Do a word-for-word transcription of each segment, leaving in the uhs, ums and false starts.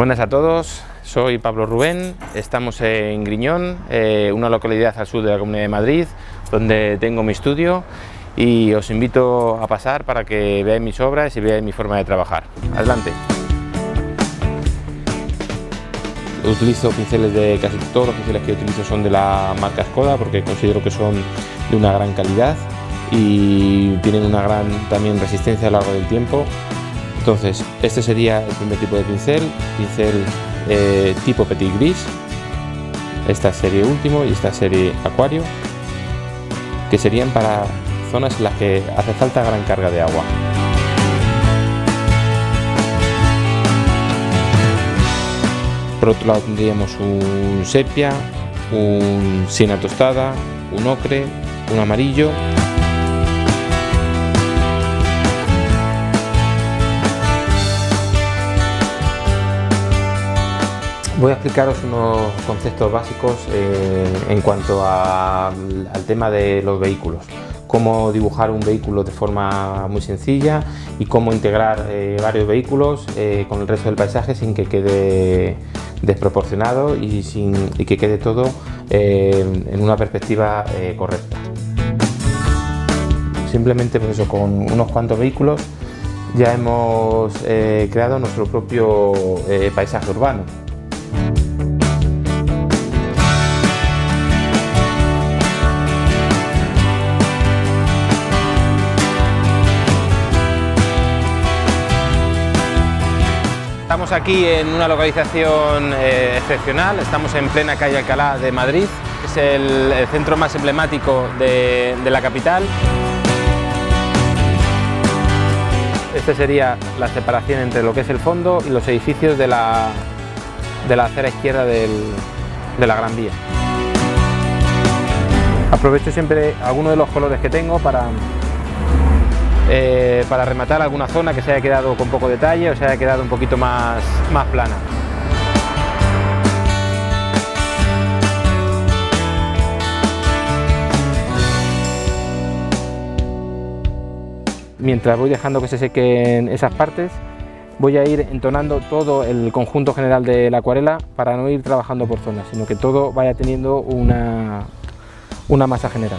Buenas a todos, soy Pablo Rubén, estamos en Griñón, eh, una localidad al sur de la Comunidad de Madrid, donde tengo mi estudio, y os invito a pasar para que veáis mis obras y veáis mi forma de trabajar. Adelante. Utilizo pinceles de casi todos los pinceles que utilizo son de la marca Skoda, porque considero que son de una gran calidad y tienen una gran también resistencia a lo largo del tiempo. Entonces, este sería el primer tipo de pincel, pincel eh, tipo petit gris, esta serie último y esta serie acuario, que serían para zonas en las que hace falta gran carga de agua. Por otro lado tendríamos un sepia, un siena tostada, un ocre, un amarillo. Voy a explicaros unos conceptos básicos eh, en cuanto a, al tema de los vehículos, cómo dibujar un vehículo de forma muy sencilla y cómo integrar eh, varios vehículos eh, con el resto del paisaje sin que quede desproporcionado y, sin, y que quede todo eh, en una perspectiva eh, correcta. Simplemente por eso, con unos cuantos vehículos ya hemos eh, creado nuestro propio eh, paisaje urbano. Estamos aquí en una localización eh, excepcional, estamos en plena calle Alcalá de Madrid, es el, el centro más emblemático de, de la capital. Esta sería la separación entre lo que es el fondo y los edificios de la, de la acera izquierda del, de la Gran Vía. Aprovecho siempre algunos de los colores que tengo para... Eh, para rematar alguna zona que se haya quedado con poco detalle o se haya quedado un poquito más, más plana. Mientras voy dejando que se sequen esas partes, voy a ir entonando todo el conjunto general de la acuarela para no ir trabajando por zonas, sino que todo vaya teniendo una, una masa general.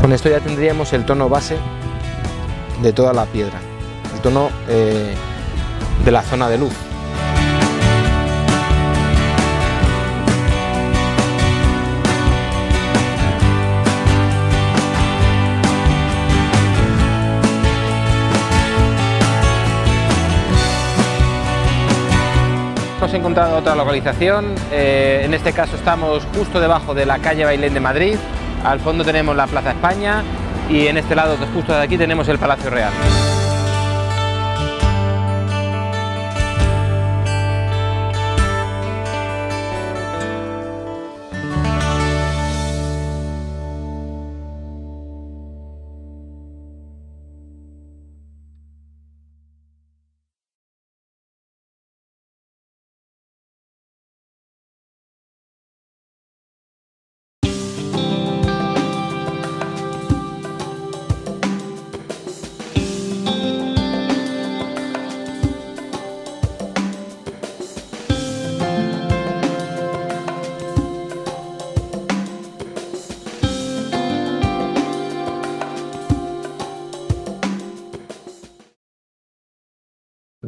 Con esto ya tendríamos el tono base de toda la piedra, el tono eh, de la zona de luz. Hemos encontrado otra localización, eh, en este caso estamos justo debajo de la calle Bailén de Madrid. Al fondo tenemos la Plaza España y en este lado, justo de aquí, tenemos el Palacio Real.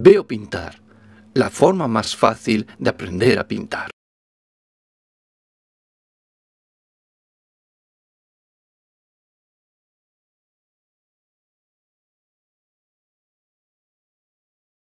Veo pintar, la forma más fácil de aprender a pintar.